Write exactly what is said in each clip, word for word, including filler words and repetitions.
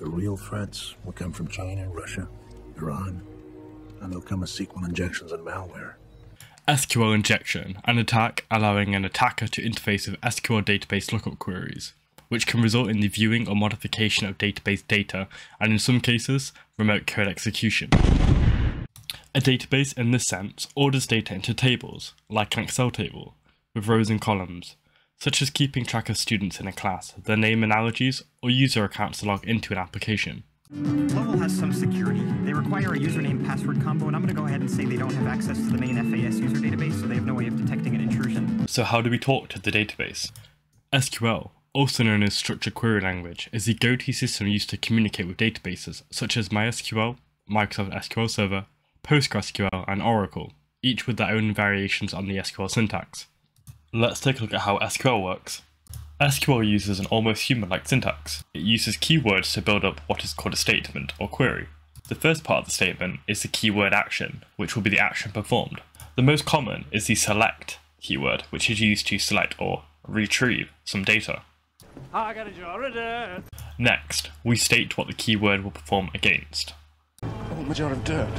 The real threats will come from China, Russia, Iran, and they'll come as S Q L injections and malware. S Q L injection, an attack allowing an attacker to interface with S Q L database lookup queries, which can result in the viewing or modification of database data, and in some cases, remote code execution. A database, in this sense, orders data into tables, like an Excel table, with rows and columns, such as keeping track of students in a class, their name analogies, or user accounts to log into an application. Lowell has some security. They require a username password combo, and I'm going to go ahead and say they don't have access to the main F A S user database, so they have no way of detecting an intrusion. So how do we talk to the database? S Q L, also known as Structured Query Language, is the go-to system used to communicate with databases such as MySQL, Microsoft S Q L Server, PostgreSQL, and Oracle, each with their own variations on the S Q L syntax. Let's take a look at how S Q L works. S Q L uses an almost human-like syntax. It uses keywords to build up what is called a statement or query. The first part of the statement is the keyword action, which will be the action performed. The most common is the select keyword, which is used to select or retrieve some data. I got a jar of dirt. Next, we state what the keyword will perform against. Oh, my jar of dirt.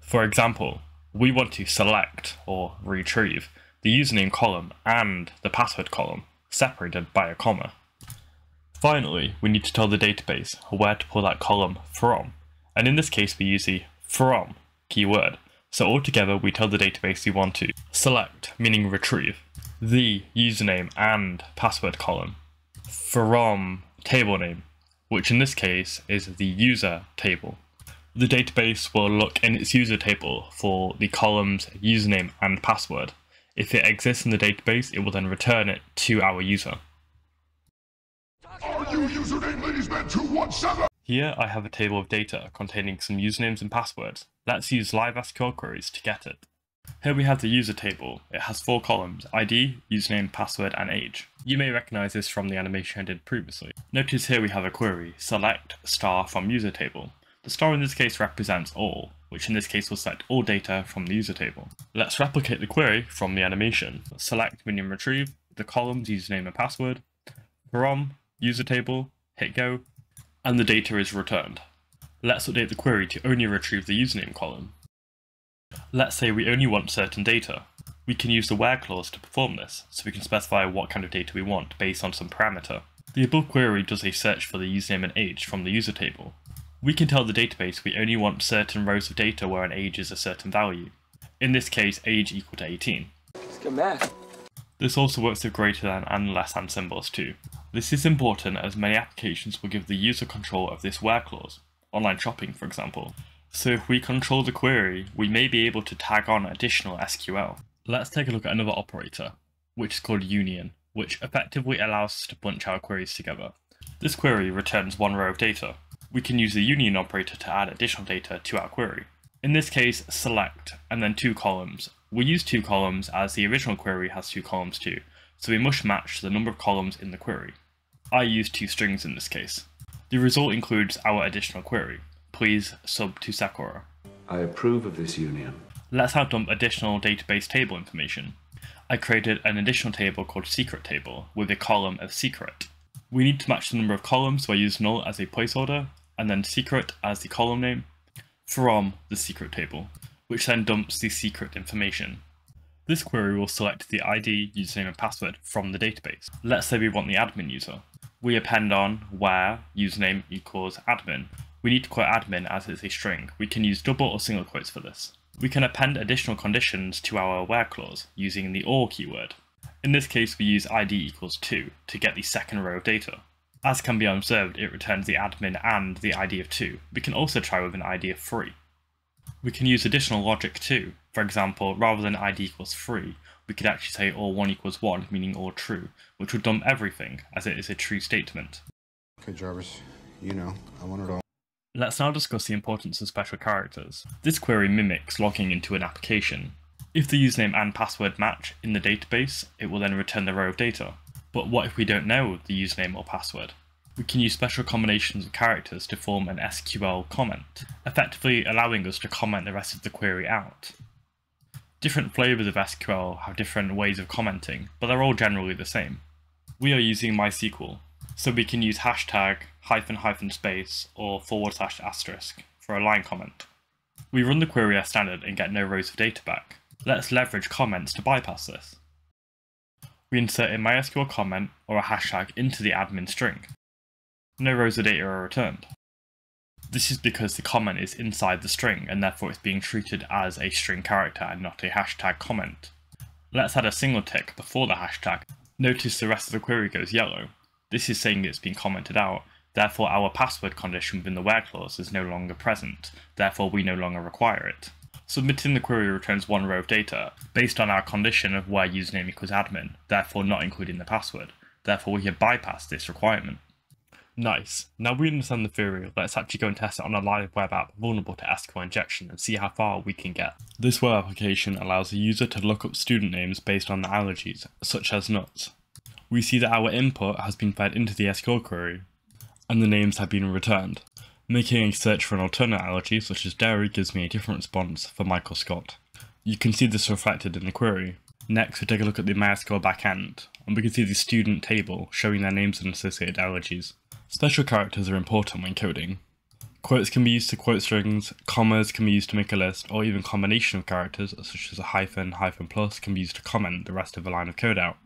For example, we want to select or retrieve the username column and the password column, separated by a comma. Finally, we need to tell the database where to pull that column from, and in this case we use the from keyword. So altogether we tell the database we want to select, meaning retrieve, the username and password column from table name, which in this case is the user table. The database will look in its user table for the columns username and password. If it exists in the database, it will then return it to our user. Are you username ladies man two one seven? Here I have a table of data containing some usernames and passwords. Let's use LiveSQL queries to get it. Here we have the user table. It has four columns: I D, username, password, and age. You may recognize this from the animation I did previously. Notice here we have a query, select star from user table. The star in this case represents all, which in this case will select all data from the user table. Let's replicate the query from the animation. Select, meaning retrieve, the columns, username and password, from user table, hit go, and the data is returned. Let's update the query to only retrieve the username column. Let's say we only want certain data. We can use the where clause to perform this, so we can specify what kind of data we want based on some parameter. The above query does a search for the username and age from the user table. We can tell the database we only want certain rows of data where an age is a certain value. In this case, age equal to eighteen. It's good math. This also works with greater than and less than symbols too. This is important as many applications will give the user control of this where clause, online shopping for example. So if we control the query, we may be able to tag on additional S Q L. Let's take a look at another operator, which is called union, which effectively allows us to bunch our queries together. This query returns one row of data. We can use the union operator to add additional data to our query. In this case, select, and then two columns. We use two columns as the original query has two columns too, so we must match the number of columns in the query. I use two strings in this case. The result includes our additional query. Please sub to SecAura. I approve of this union. Let's now dump additional database table information. I created an additional table called secret table with a column of secret. We need to match the number of columns, so I use null as a placeholder, and then secret as the column name, from the secret table, which then dumps the secret information. This query will select the I D, username and password from the database. Let's say we want the admin user. We append on where username equals admin. We need to quote admin as it's a string. We can use double or single quotes for this. We can append additional conditions to our where clause using the or keyword. In this case, we use I D equals two to get the second row of data. As can be observed, it returns the admin and the I D of two. We can also try with an I D of three. We can use additional logic too. For example, rather than I D equals three, we could actually say or one equals one, meaning or true, which would dump everything, as it is a true statement. Okay, Jarvis, you know, I want it all. Let's now discuss the importance of special characters. This query mimics logging into an application. If the username and password match in the database, it will then return the row of data. But what if we don't know the username or password? We can use special combinations of characters to form an S Q L comment, effectively allowing us to comment the rest of the query out. Different flavors of S Q L have different ways of commenting, but they're all generally the same. We are using MySQL, So we can use hashtag hyphen hyphen space or forward slash asterisk for a line comment. We run the query as standard and get no rows of data back. Let's leverage comments to bypass this. We insert a MySQL comment or a hashtag into the admin string. No rows of data are returned. This is because the comment is inside the string and therefore it's being treated as a string character and not a hashtag comment. Let's add a single tick before the hashtag. Notice the rest of the query goes yellow. This is saying it's been commented out, therefore our password condition within the where clause is no longer present, therefore we no longer require it. Submitting the query returns one row of data, based on our condition of where username equals admin, therefore not including the password. Therefore we have bypassed this requirement. Nice. Now we understand the theory, let's actually go and test it on a live web app vulnerable to S Q L injection and see how far we can get. This web application allows the user to look up student names based on their allergies, such as nuts. We see that our input has been fed into the S Q L query, and the names have been returned. Making a search for an alternate allergy, such as dairy, gives me a different response for Michael Scott. You can see this reflected in the query. Next, we take a look at the MySQL backend, and we can see the student table showing their names and associated allergies. Special characters are important when coding. Quotes can be used to quote strings, commas can be used to make a list, or even combination of characters, such as a hyphen, hyphen plus, can be used to comment the rest of a line of code out.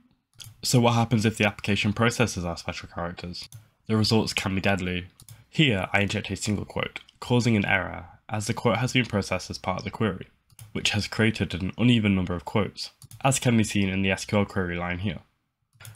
So what happens if the application processes our special characters? The results can be deadly. Here, I inject a single quote, causing an error, as the quote has been processed as part of the query, which has created an uneven number of quotes, as can be seen in the S Q L query line here.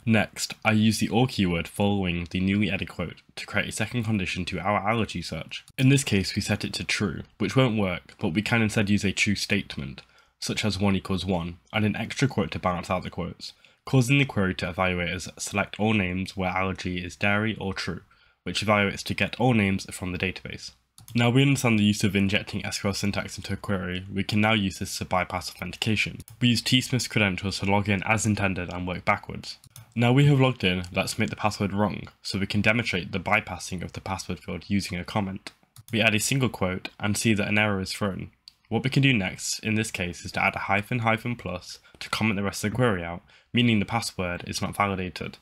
Next, I use the or keyword following the newly added quote to create a second condition to our allergy search. In this case, we set it to true, which won't work, but we can instead use a true statement, such as one equals one, and an extra quote to balance out the quotes, causing the query to evaluate as select all names where allergy is dairy or true, which evaluates to get all names from the database. Now we understand the use of injecting S Q L syntax into a query, we can now use this to bypass authentication. We use tsmith's credentials to log in as intended and work backwards. Now we have logged in, let's make the password wrong, so we can demonstrate the bypassing of the password field using a comment. We add a single quote and see that an error is thrown. What we can do next, in this case, is to add a hyphen hyphen plus to comment the rest of the query out, meaning the password is not validated.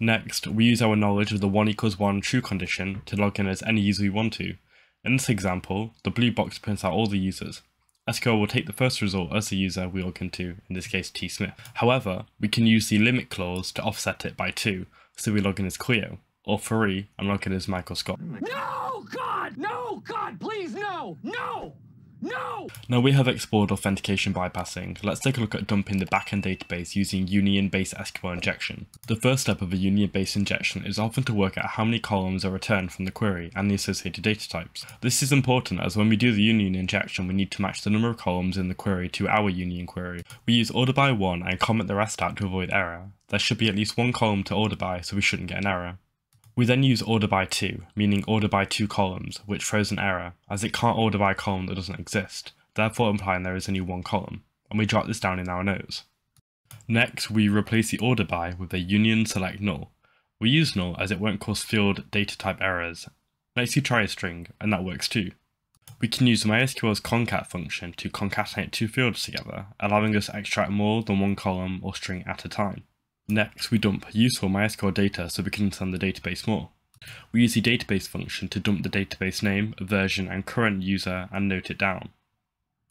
Next, we use our knowledge of the one equals one true condition to log in as any user we want to. In this example, the blue box prints out all the users. S Q L will take the first result as the user we log into, in this case tsmith. However, we can use the limit clause to offset it by two, so we log in as Cleo, or three, and log in as Michael Scott. No, God! No, God, please, no! No! No! Now we have explored authentication bypassing, let's take a look at dumping the backend database using union-based S Q L injection. The first step of a union-based injection is often to work out how many columns are returned from the query and the associated data types. This is important as when we do the union injection we need to match the number of columns in the query to our union query. We use order by one and comment the rest out to avoid error. There should be at least one column to order by so we shouldn't get an error. We then use order by two, meaning order by two columns, which throws an error, as it can't order by a column that doesn't exist, therefore implying there is only one column, and we jot this down in our notes. Next, we replace the order by with a union select null. We use null as it won't cause field data type errors. Next, you try a string, and that works too. We can use MySQL's concat function to concatenate two fields together, allowing us to extract more than one column or string at a time. Next, we dump useful MySQL data so we can understand the database more. We use the database function to dump the database name, version, and current user and note it down.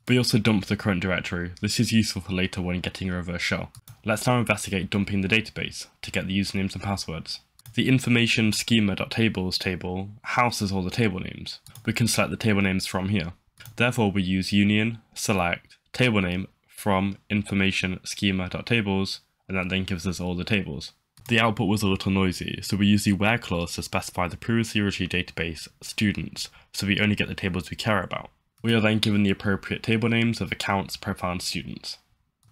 We also dump the current directory. This is useful for later when getting a reverse shell. Let's now investigate dumping the database to get the usernames and passwords. The information schema.tables table houses all the table names. We can select the table names from here. Therefore, we use union select table name from information schema.tables, and that then gives us all the tables. The output was a little noisy, so we use the where clause to specify the previously retrieved database, students, so we only get the tables we care about. We are then given the appropriate table names of accounts, profile, and students.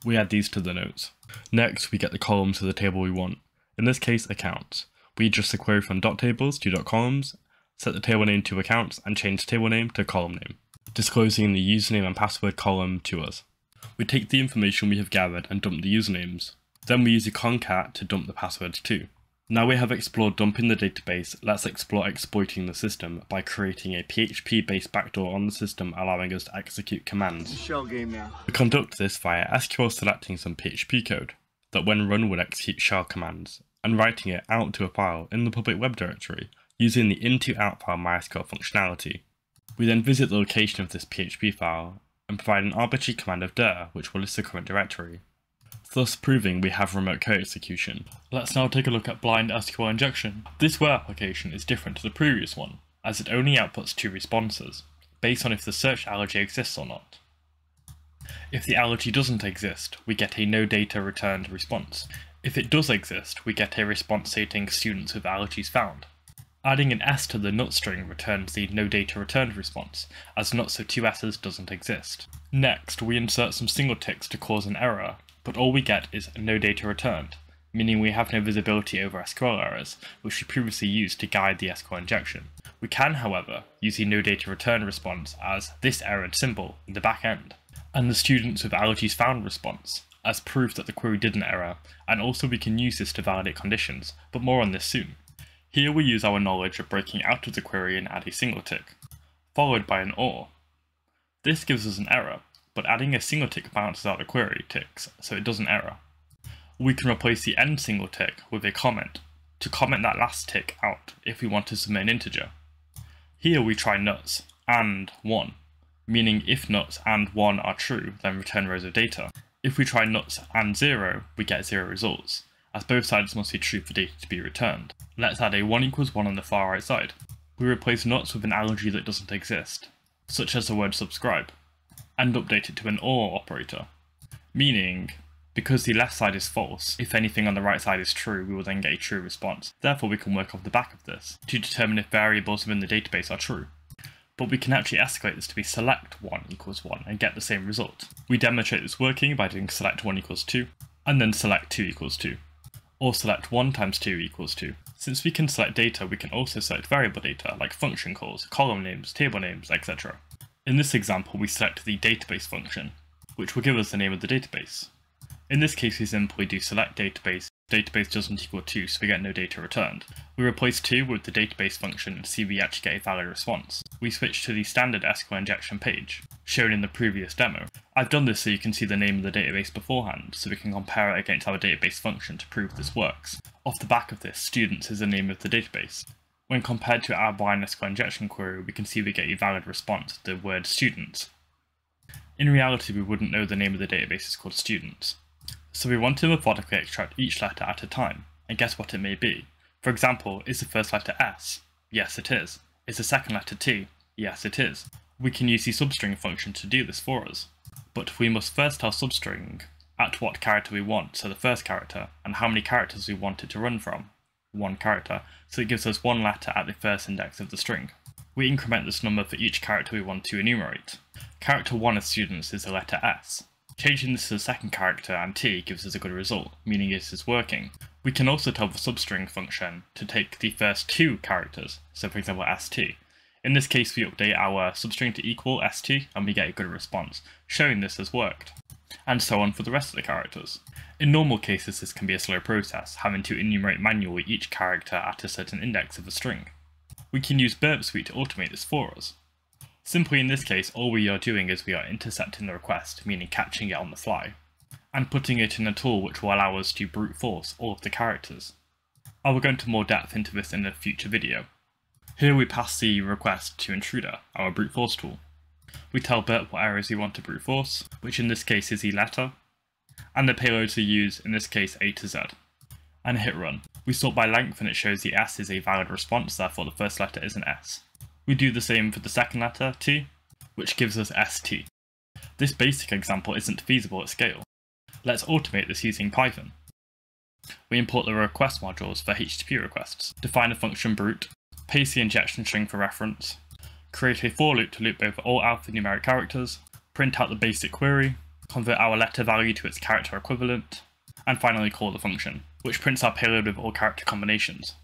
We add these to the notes. Next, we get the columns of the table we want, in this case, accounts. We adjust the query from .tables to .columns, set the table name to accounts, and change the table name to column name, disclosing the username and password column to us. We take the information we have gathered and dump the usernames. Then we use a concat to dump the passwords too. Now we have explored dumping the database, let's explore exploiting the system by creating a P H P based backdoor on the system allowing us to execute commands. It's a shell game now. We conduct this via S Q L selecting some P H P code that when run would execute shell commands, and writing it out to a file in the public web directory using the into-outfile MySQL functionality. We then visit the location of this P H P file and provide an arbitrary command of dir, which will list the current directory, thus proving we have remote code execution. Let's now take a look at blind S Q L injection. This web application is different to the previous one, as it only outputs two responses, based on if the search allergy exists or not. If the allergy doesn't exist, we get a no data returned response. If it does exist, we get a response stating students with allergies found. Adding an S to the nut string returns the no data returned response, as nuts of two S's doesn't exist. Next, we insert some single ticks to cause an error, but all we get is no data returned, meaning we have no visibility over S Q L errors, which we previously used to guide the S Q L injection. We can, however, use the no data returned response as this errored symbol in the back end, and the students with allergies found response as proof that the query did an error, and also we can use this to validate conditions, but more on this soon. Here we use our knowledge of breaking out of the query and add a single tick, followed by an OR. This gives us an error, but adding a single tick bounces out the query ticks, so it doesn't error. We can replace the end single tick with a comment, to comment that last tick out if we want to submit an integer. Here we try nuts and one, meaning if nuts and one are true, then return rows of data. If we try nuts and zero, we get zero results, as both sides must be true for data to be returned. Let's add a one equals one on the far right side. We replace nuts with an allergy that doesn't exist, such as the word subscribe, and update it to an OR operator. Meaning, because the left side is false, if anything on the right side is true, we will then get a true response. Therefore, we can work off the back of this to determine if variables within the database are true. But we can actually escalate this to be select one equals one and get the same result. We demonstrate this working by doing select one equals two, and then select two equals two. Or select one times two equals two. Since we can select data, we can also select variable data like function calls, column names, table names, et cetera. In this example, we select the database function, which will give us the name of the database. In this case, we simply do select database, database doesn't equal two, so we get no data returned. We replace two with the database function and see we actually get a valid response. We switch to the standard S Q L injection page, shown in the previous demo. I've done this so you can see the name of the database beforehand, so we can compare it against our database function to prove this works. Off the back of this, students is the name of the database. When compared to our blind S Q L injection query, we can see we get a valid response, the word students. In reality, we wouldn't know the name of the database is called students. So we want to methodically extract each letter at a time, and guess what it may be. For example, is the first letter S? Yes, it is. Is the second letter T? Yes, it is. We can use the substring function to do this for us. But we must first tell substring at what character we want, so the first character, and how many characters we want it to run from, one character, so it gives us one letter at the first index of the string. We increment this number for each character we want to enumerate. Character one of students is the letter S. Changing this to the second character and T gives us a good result, meaning it is working. We can also tell the substring function to take the first two characters, so for example S T. In this case, we update our substring to equal S T and we get a good response, showing this has worked, and so on for the rest of the characters. In normal cases, this can be a slow process, having to enumerate manually each character at a certain index of a string. We can use Burp Suite to automate this for us. Simply in this case, all we are doing is we are intercepting the request, meaning catching it on the fly, and putting it in a tool which will allow us to brute force all of the characters. I will go into more depth into this in a future video. Here we pass the request to Intruder, our brute force tool. We tell Burp what errors we want to brute force, which in this case is the letter, and the payloads we use, in this case A to Z, and hit run. We sort by length and it shows the S is a valid response, therefore the first letter is an S. We do the same for the second letter, T, which gives us S T. This basic example isn't feasible at scale. Let's automate this using Python. We import the request modules for H T T P requests, define a function brute, paste the injection string for reference, create a for loop to loop over all alphanumeric characters, print out the basic query, convert our letter value to its character equivalent, and finally call the function, which prints our payload with all character combinations.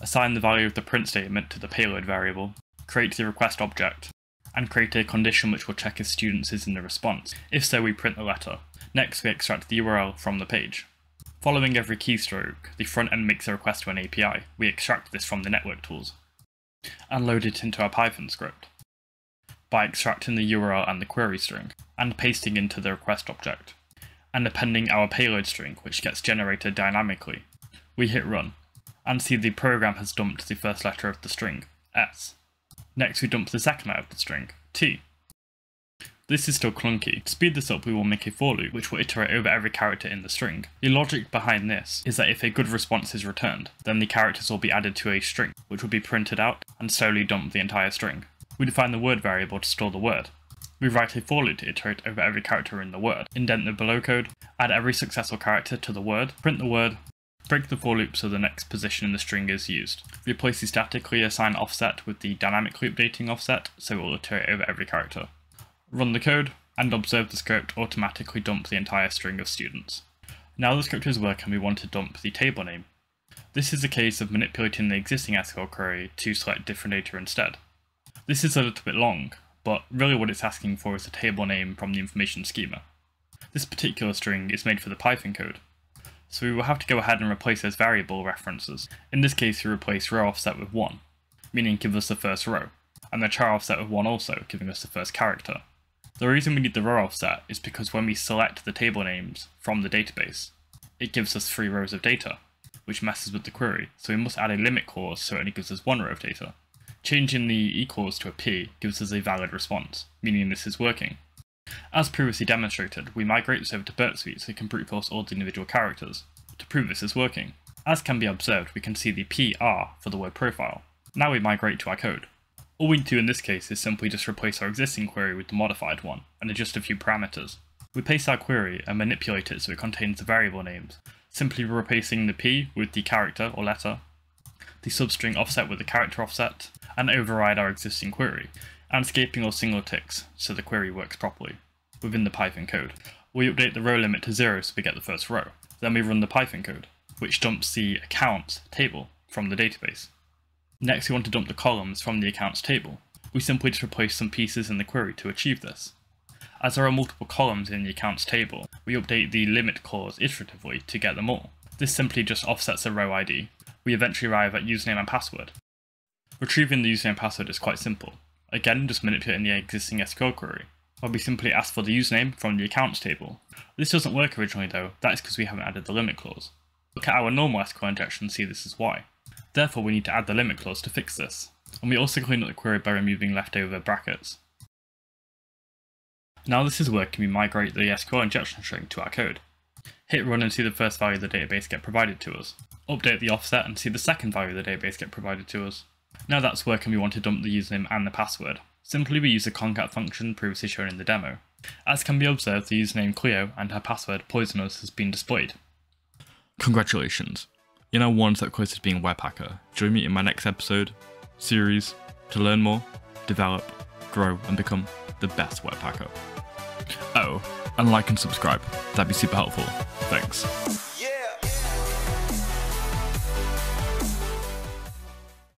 Assign the value of the print statement to the payload variable, create the request object, and create a condition which will check if students is in the response. If so, we print the letter. Next, we extract the U R L from the page. Following every keystroke, the front end makes a request to an A P I. We extract this from the network tools, and load it into our Python script by extracting the U R L and the query string, and pasting into the request object, and appending our payload string, which gets generated dynamically, We hit run and see the program has dumped the first letter of the string, S. Next, we dump the second letter of the string, T. This is still clunky. To speed this up, we will make a for loop, which will iterate over every character in the string. The logic behind this is that if a good response is returned, then the characters will be added to a string, which will be printed out and slowly dump the entire string. We define the word variable to store the word. We write a for loop to iterate over every character in the word, indent the below code, add every successful character to the word, print the word, break the for loop so the next position in the string is used. Replace the statically assigned offset with the dynamic loop dating offset, so it will iterate over every character. Run the code, and observe the script automatically dump the entire string of students. Now the script is working, we want to dump the table name. This is a case of manipulating the existing S Q L query to select different data instead. This is a little bit long, but really what it's asking for is a table name from the information schema. This particular string is made for the Python code, so we will have to go ahead and replace those variable references. In this case, we replace row offset with one, meaning give us the first row, and the char offset with one also, giving us the first character. The reason we need the row offset is because when we select the table names from the database, it gives us three rows of data, which messes with the query, so we must add a limit clause so it only gives us one row of data. Changing the equals to a P gives us a valid response, meaning this is working. As previously demonstrated, we migrate this over to Burp Suite so we can brute force all the individual characters, to prove this is working. As can be observed, we can see the P R for the word profile. Now we migrate to our code. All we do in this case is simply just replace our existing query with the modified one, and adjust a few parameters. We paste our query and manipulate it so it contains the variable names, simply replacing the P with the character or letter, the substring offset with the character offset, and override our existing query, and escaping all single ticks so the query works properly within the Python code. We update the row limit to zero so we get the first row. Then we run the Python code, which dumps the accounts table from the database. Next, we want to dump the columns from the accounts table. We simply just replace some pieces in the query to achieve this. As there are multiple columns in the accounts table, we update the limit clause iteratively to get them all. This simply just offsets a row I D. We eventually arrive at username and password. Retrieving the username and password is quite simple. Again, just manipulating the existing S Q L query, where we simply ask for the username from the accounts table. This doesn't work originally though, that is because we haven't added the limit clause. Look at our normal S Q L injection and see this is why. Therefore, we need to add the limit clause to fix this, and we also clean up the query by removing leftover brackets. Now this is working, we migrate the S Q L injection string to our code. Hit run and see the first value of the database get provided to us. Update the offset and see the second value of the database get provided to us. Now that's working, we want to dump the username and the password. Simply we use the concat function previously shown in the demo. As can be observed, the username Cleo and her password Poisonous has been displayed. Congratulations! You're now one step closer to being a web hacker. Join me in my next episode, series, to learn more, develop, grow, and become the best web hacker. Oh, and like and subscribe. That'd be super helpful. Thanks.